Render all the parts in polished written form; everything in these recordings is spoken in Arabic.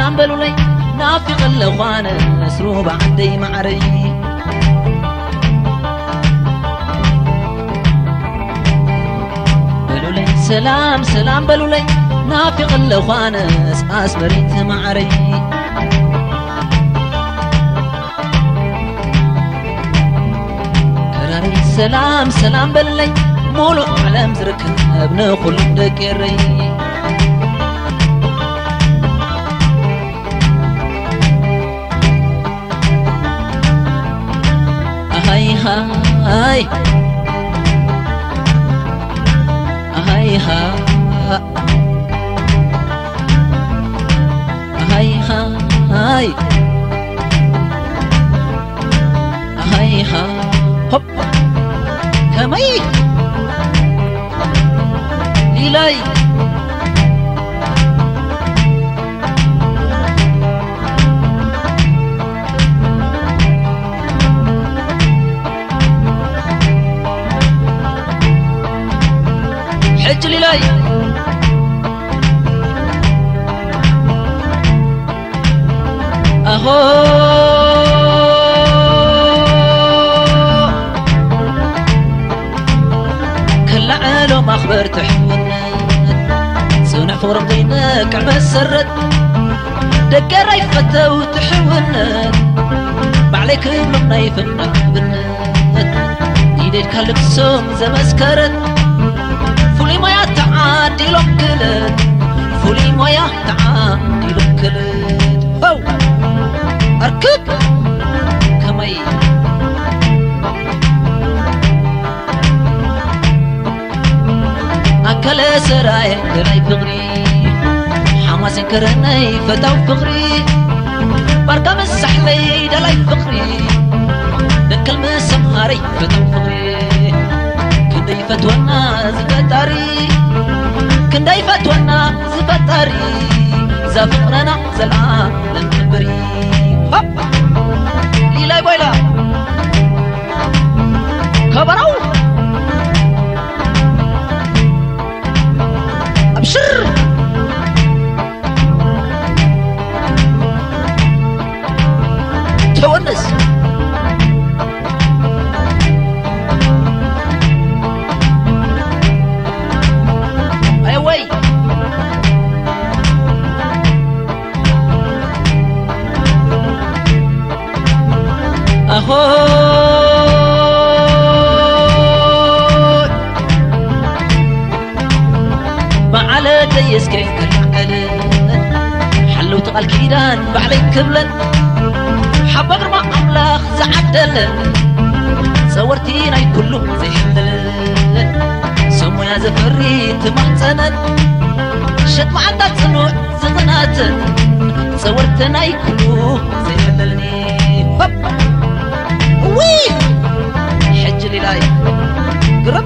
نام بلولي نافق اللغانة نسروه بعدي معري بلولي سلام سلام بلولي نافق اللغانة اساس بريت معري كراري سلام سلام بلولي مولو علم زركا ابن خلد دكيري هاي هاي ها هاي هاي هاي ها هوب كمي ليلاي ليلاي اهو كل عالم اخبار تحولنا سنع فرقيناك عم السرد دقارة يفتى وتحولنا معليك ابن نايف النقبنا ديديد كالبسوم زي مسكرت تعادي لكلت فولي مويا تعادي لكلت هو أركب كمي أكل سراي كراي فغري حماس كرناي فتاو فغري بركب السحلي دلاي فغري نكل مسماري فتاو فغري كندي فتونا زبتاري كنداي فتونا زبطاري زفقنا زلعا لنكبري هب ليلاي بويلا كبرو أبشر تونس أهوي بعلى ديس كيف كالعقل حلو تقال كيدان بعليك كبلا حب أغرما أملاخ زعدل صورتينا كله زي حدل سمو يا زفري تمحتنا شد معدات صنوع زغنات صورتنا كله زي حدلني هب حج ليلاي قرب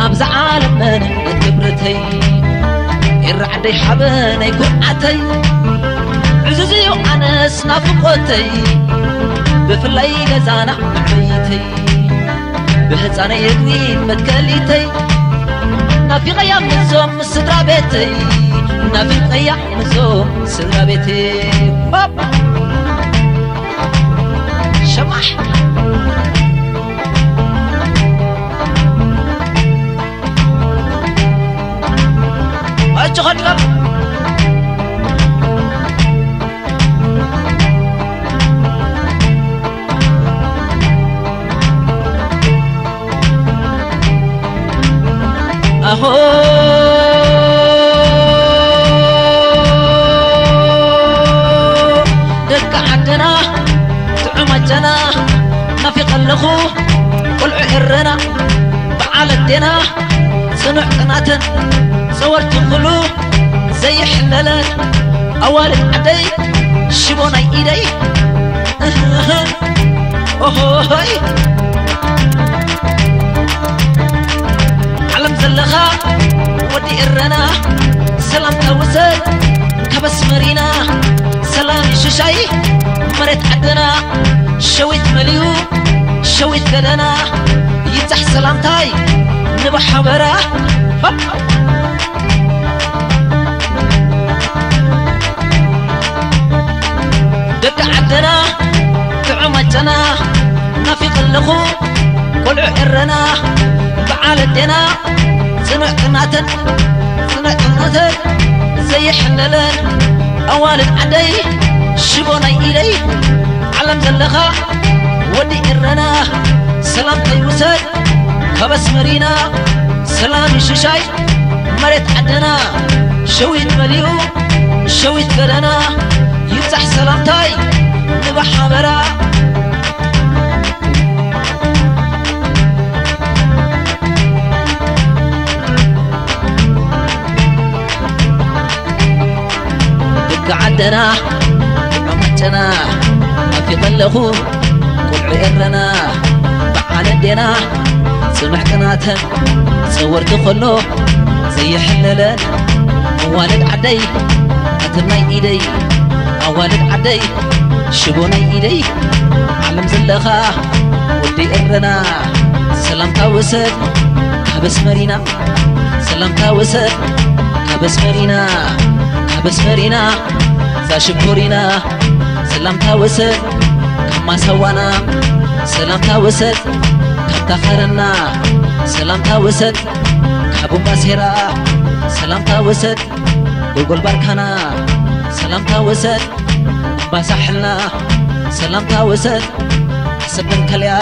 أبز عالم أنا كبرتي الرعد يحبني كرعتي عزوزي وأنا سنافقتي بفلي جزانا عبيتي بهزانا يغني متكليتي نافي غيام نزوم سدرا بيتي نافي غيام نزوم سدرا بيتي شمح أجغل أهو جنا نافق اللخو قلع إرنا بعال الدنا صنع قناة صورت الخلو زي حلالات أوال العدي شبوني إيدي أهوهي علم زلخا ودي إرنا سلام توسل كبس مرينا سلام ششاي مرت عدنا شويت مليو شويت قدنا يتح سلامتاي نبح حبره دتعدنا تعمتنا نفق اللغو كل حرنا بعالدنا سنقناتن سنقناتن زي حنلن أوال عدي شبونا إلي علم زلغا ودي إرنا سلام تيوسد كبس مرينا سلام ششاي مرت عدنا شويت مليو شويت فلنا يفتح سلامتاي نبح حمرا دق عدنا عمتنا ما في طلخو كل عيرنا بعالدنا سمح قناتن صورت خلو زي حللن موالد عدي أتمنى إيدي أوالد عدي شبوني إيدي علم زلخا ودي إرنا سلام تاوسر حبس مرينا سلام تاوسر حبس مرينا حبس مرينا زاشبورينا سلام تاوسر كما سوانا سلام تاوسر كتخرنا سلام تاوسر كابو باسيرا سلام تاوسر قلقل باركانا سلام تاوسر باسحلنا سلام تاوسر حسبن كليا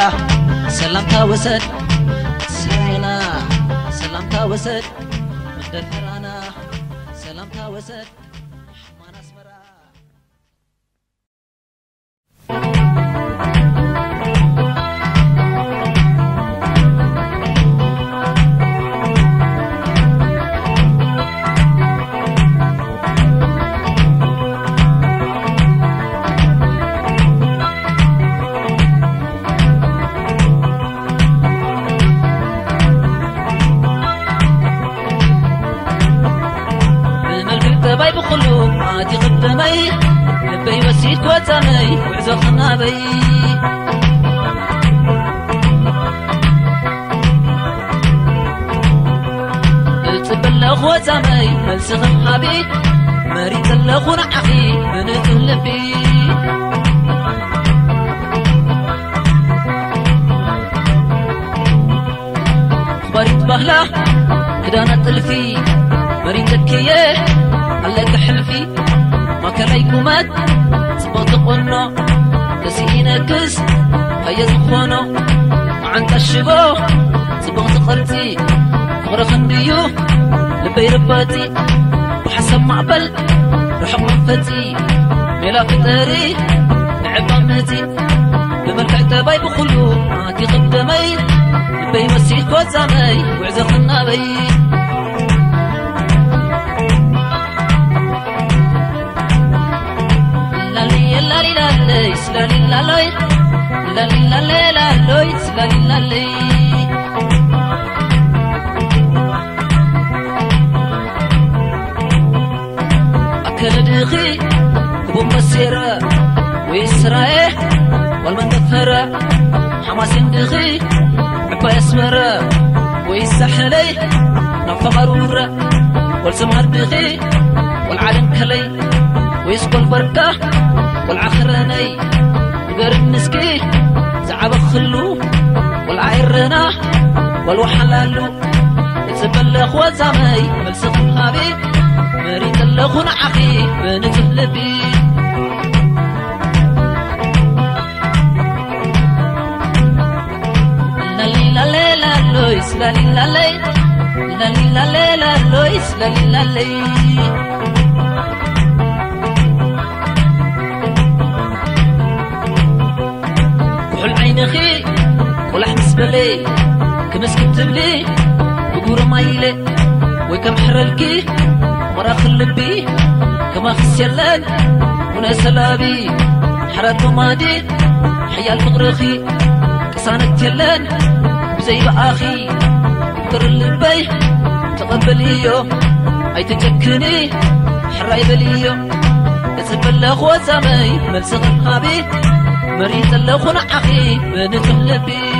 سلام تاوسر سينا سلام تاوسر مدفرانا سلام تاوسر. وحسب معبل رحب منفتي ملاك تاري عبامتي بمركع تباي بخلوب ماتي قدمي بي مسيح وزامي وعزخنا بي لالي لالي لالي لالي لالي لالي لالي لالي لالي لالي خي بومسيرة وإسرائيل والمنفرة حماس دخي عبا يسمرة ويسحلي نفخ مرورة والسمار دخي والعالم كلي ويسكن بركة والعخراني وقرب نسكي زعب خلو والعيرنا والوحلالو يتبلى أخوة زعمي ملسق الحبيب مريت اللغون عقيق بنت اللبي لالي لالي لالويس لالي لالي لالي لالي لالويس لالي لالي كحل عين خيق ولحم سبلي كمس كتبلي بقور مايلي ويكم حرلكي وراخ اللبي كما خسيلان ونسلابي حرات ومادي حيال فقرخي كسانة تيلان بزي بآخي بكر اللبي تقبل ايو اي تجكني حراي بليو يسبل اخوة زامي ملسغ الحبي مريت اللخون عقي بنت اللبي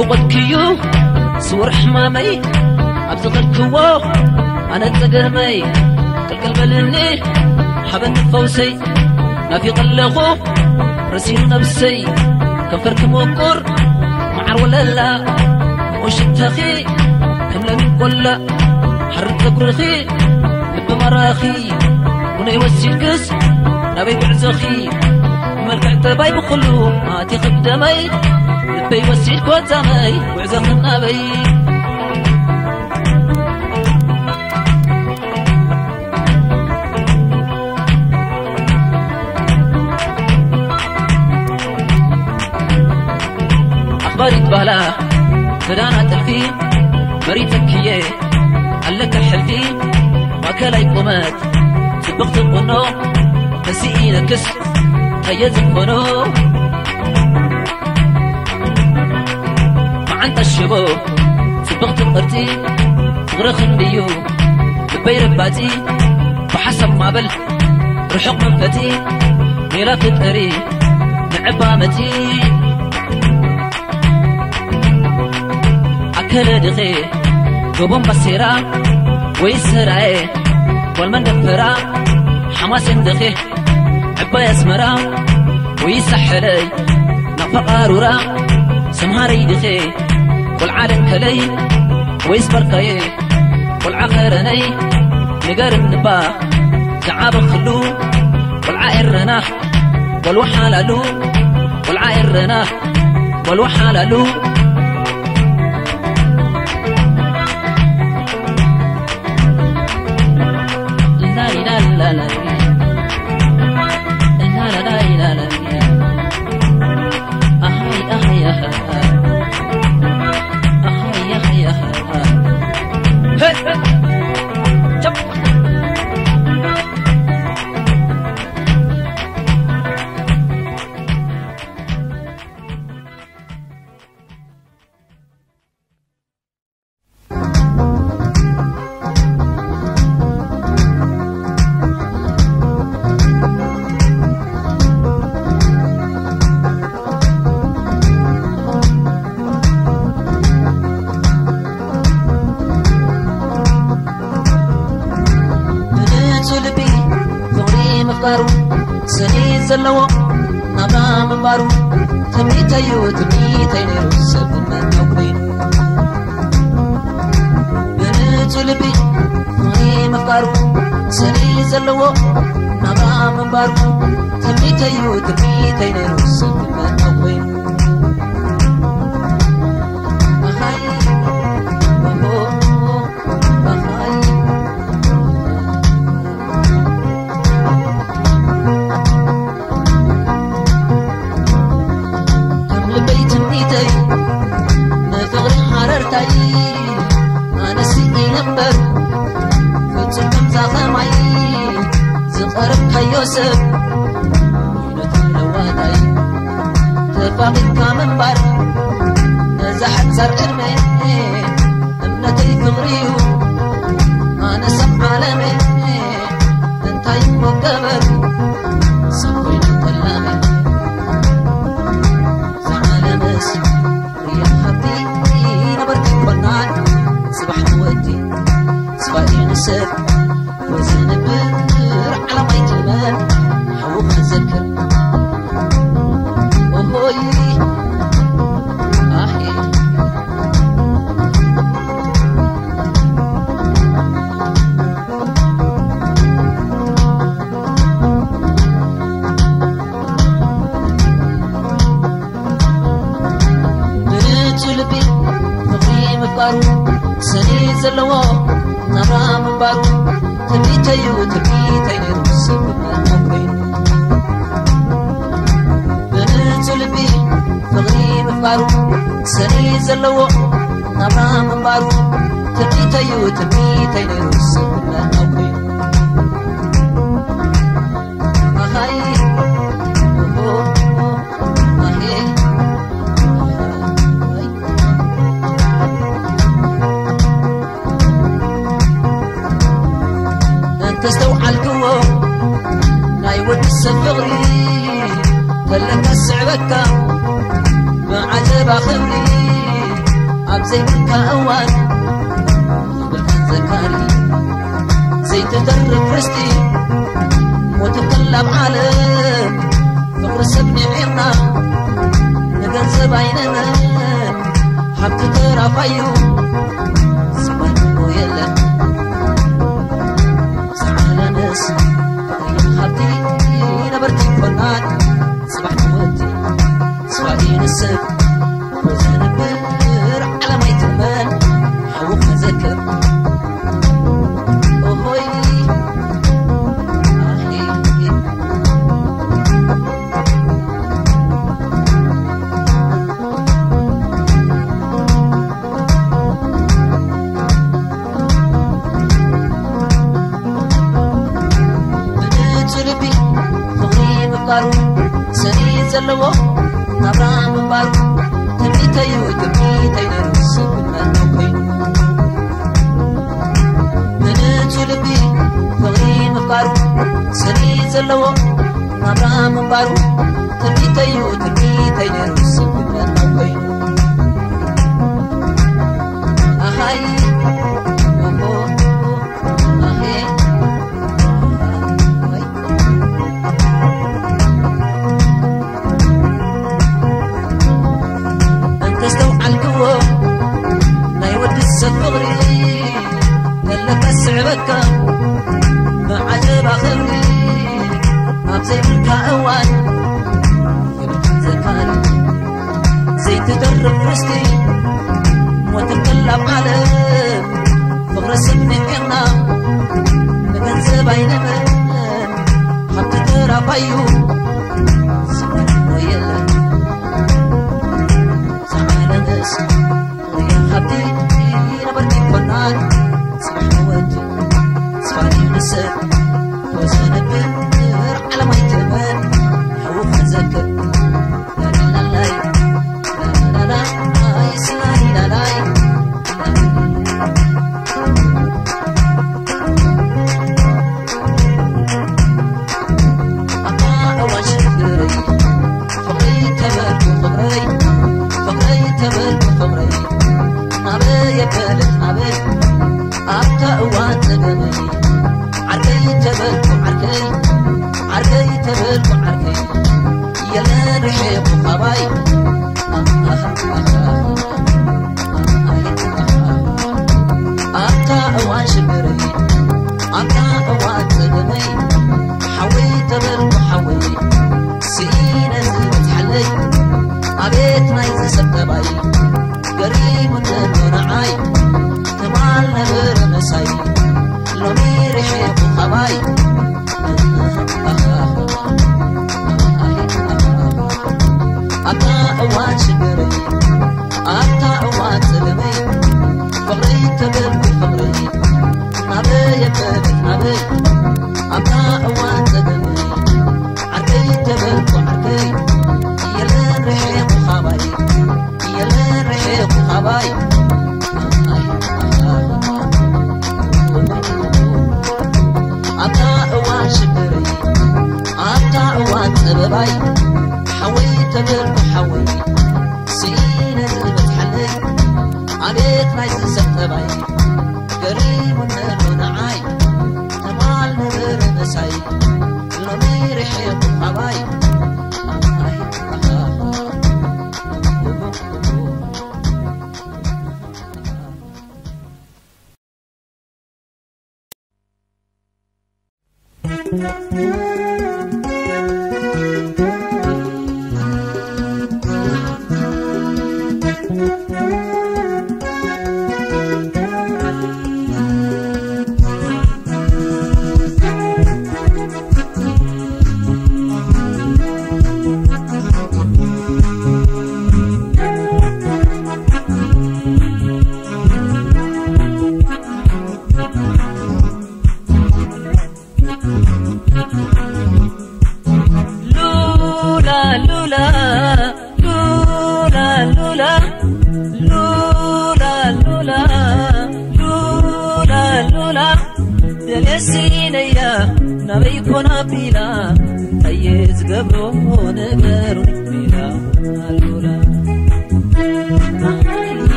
فوقكيو صور حمامي أبتغلكوا أنا تقهمي كالقلب لني حبن فوسي نافي قلقو رسيل نفسي كفرك موكر معر ولا لا وش التخي هملا ولا حرك قرخي لب مراخي وني وسي القس نبي بعزخي مالك تباي بخلو هاتي قدامي لبي وسي الكوتامي وعزخ النبي باريت بهلا فدانا تحفيم بريتك هي علك الحلفين ما كلاي قومات سبقت القنو نسينا كسر هيز القنو ما عند الشباب سبقت القرتي غرخ بيو ببير باتي بحسب ما بل رحق من فتي ميراث قري نعبا متي كل دقي جوبن بسيرة ويسرعي والمن دفرة حماس دقي عباية سمرة ويسحري نفقار ورا سمهاري دقي والعالم كلي ويسبرقي والعقرني نقارب نبا كعاب خلو والعائر رنا والوحالالو والعائر رنا والوحالالو لا لا لا لا لا لا أحي أحي أحي أحي أحي جب سلوا نبرا مبارو تميت ينيرو سبب من يقرين بنجلبي خري مبارو سري سلوا نبرا مبارو تميت ينيرو سبب من يقرين أخاي بابو أخاي أنا سيدي نبر فتكم تعلمي زقرب حيوسف ينتهي لوادي تفاقد كامن بار نزحت زر إرمي أمنتي فغريو أنا سب عالمي انتي مقبر سوي نتلامي زعل ناس ريح حبي صباح ودي صباحي نسر وزن بكر على ميت المال حوق نذكر وهوي احي بنت لبي مقيم بارو سني زلوا نرام بارو تبيتي نروس بالنقين بنت لبي فغريب بارو سني زلوا نرام بارو تبيتي نروس بالنقين أخاي سفغري هل لك السعبكة ما عجب خبري أوان زكاري زيت تدرب رستي متطلب عالم فقرسبني عيرنا نقنزب عيننا حبت ترى فيو سبحانه يلا سبحان ناس ريم حبتي نبرتي فنان سبحان ودي سوائين السب وزنبل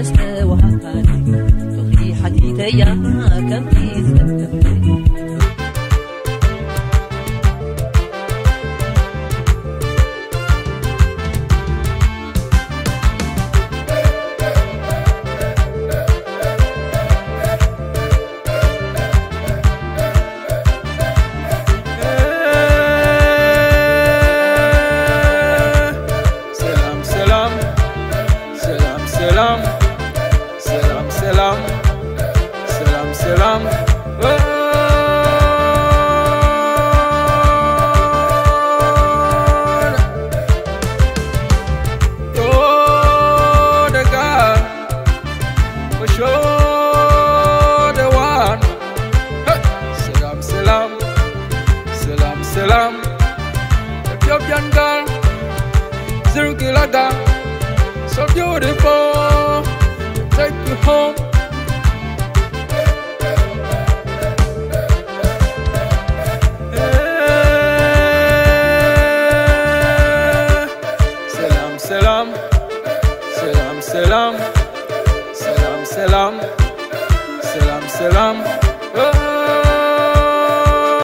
مشتا وحقاري تخي حديثي يا كم تيز Salam, salam, salam, salam.